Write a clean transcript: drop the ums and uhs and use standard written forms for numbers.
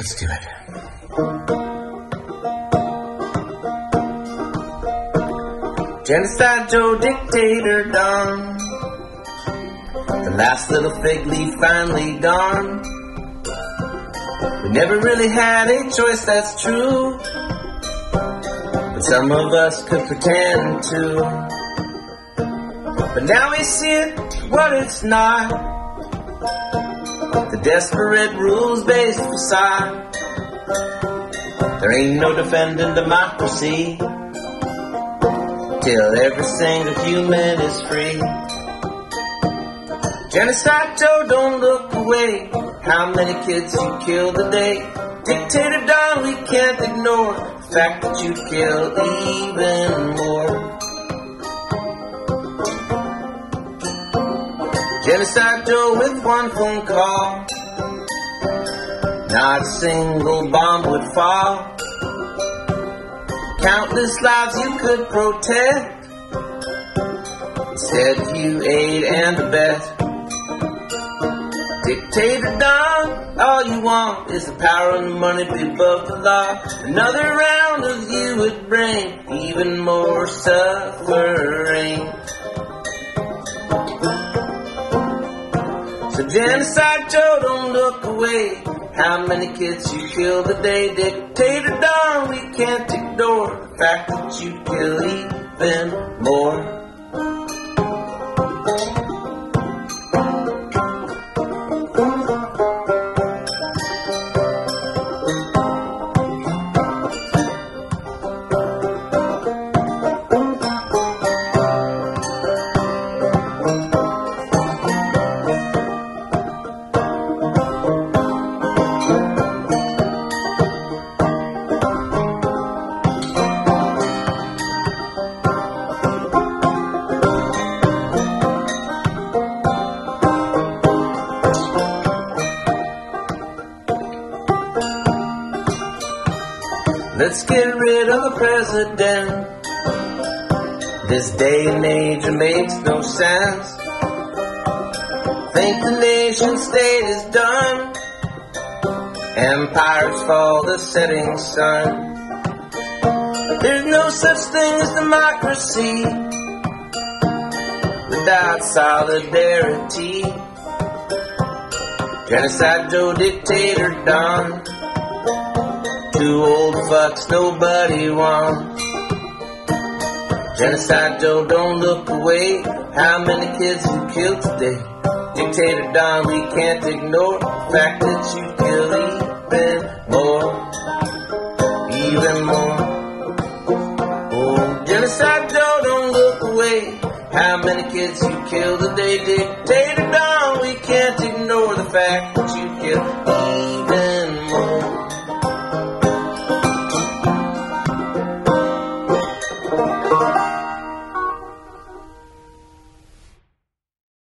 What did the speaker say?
Let's do it. Genocide Joe dictator done. The last little fig leaf finally gone. We never really had a choice, that's true. But some of us could pretend to. But now we see it, what it's not. The desperate rules-based facade. There ain't no defending democracy till every single human is free. Genocide Joe, don't look away. How many kids you killed today? Dictator Don, we can't ignore the fact that you killed even more. Genocide Joe with one phone call, not a single bomb would fall. Countless lives you could protect, instead you aid and abet. Dictator Don, all you want is the power and the money above the law. Another round of you would bring even more suffering. Genocide Joe, don't look away. How many kids you killed today? Dictator Don, we can't ignore the fact that you kill even more. Let's get rid of the president. This day and age makes no sense. Think the nation state is done. Empires fall, the setting sun. There's no such thing as democracy without solidarity. Genocide Joe, dictator Don. Two old fucks nobody wants. Genocide Joe, don't look away. How many kids you killed today? Dictator Don, we can't ignore the fact that you kill even more. Even more. Oh. Genocide Joe, don't look away. How many kids you killed today? Dictator Don, we can't ignore the fact that you kill